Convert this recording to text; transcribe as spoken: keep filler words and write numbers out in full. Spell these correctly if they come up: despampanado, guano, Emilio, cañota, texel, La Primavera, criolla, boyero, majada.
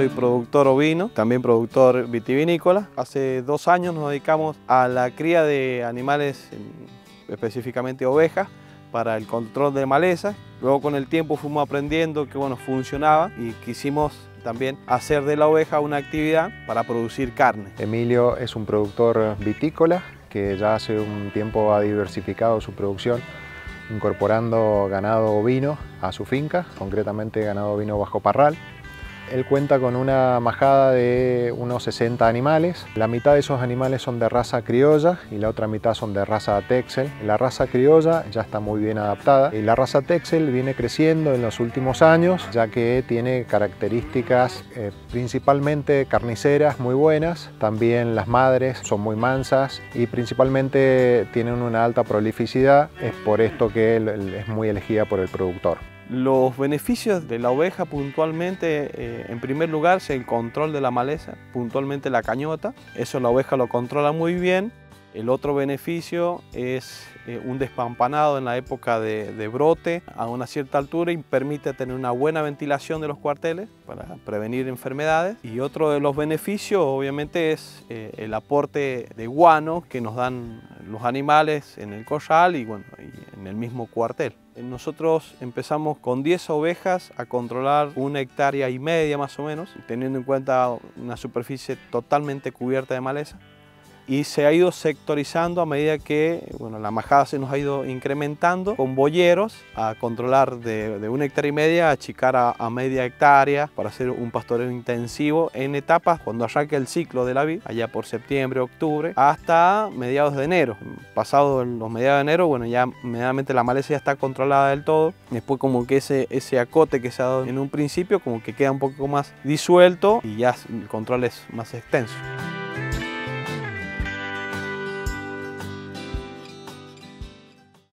soy productor ovino, también productor vitivinícola. Hace dos años nos dedicamos a la cría de animales, específicamente ovejas, para el control de maleza. Luego con el tiempo fuimos aprendiendo que bueno, funcionaba y quisimos también hacer de la oveja una actividad para producir carne. Emilio es un productor vitícola que ya hace un tiempo ha diversificado su producción, incorporando ganado ovino a su finca, concretamente ganado ovino bajo parral. Él cuenta con una majada de unos sesenta animales. La mitad de esos animales son de raza criolla y la otra mitad son de raza texel. La raza criolla ya está muy bien adaptada y la raza texel viene creciendo en los últimos años, ya que tiene características eh, principalmente carniceras muy buenas. También las madres son muy mansas y principalmente tienen una alta prolificidad. Es por esto que es muy elegida por el productor. Los beneficios de la oveja puntualmente, eh, en primer lugar, es el control de la maleza, puntualmente la cañota. Eso la oveja lo controla muy bien. El otro beneficio es eh, un despampanado en la época de, de brote a una cierta altura y permite tener una buena ventilación de los cuarteles para prevenir enfermedades. Y otro de los beneficios, obviamente, es eh, el aporte de guano que nos dan los animales en el corral y, bueno, y en el mismo cuartel. Nosotros empezamos con diez ovejas a controlar una hectárea y media más o menos, teniendo en cuenta una superficie totalmente cubierta de maleza. Y se ha ido sectorizando a medida que bueno, la majada se nos ha ido incrementando con boyeros a controlar de, de una hectárea y media, achicar a, a media hectárea para hacer un pastoreo intensivo en etapas cuando arranque el ciclo de la vid, allá por septiembre, octubre, hasta mediados de enero. Pasado los mediados de enero, bueno, ya medianamente la maleza ya está controlada del todo. Después como que ese, ese acote que se ha dado en un principio como que queda un poco más disuelto y ya el control es más extenso.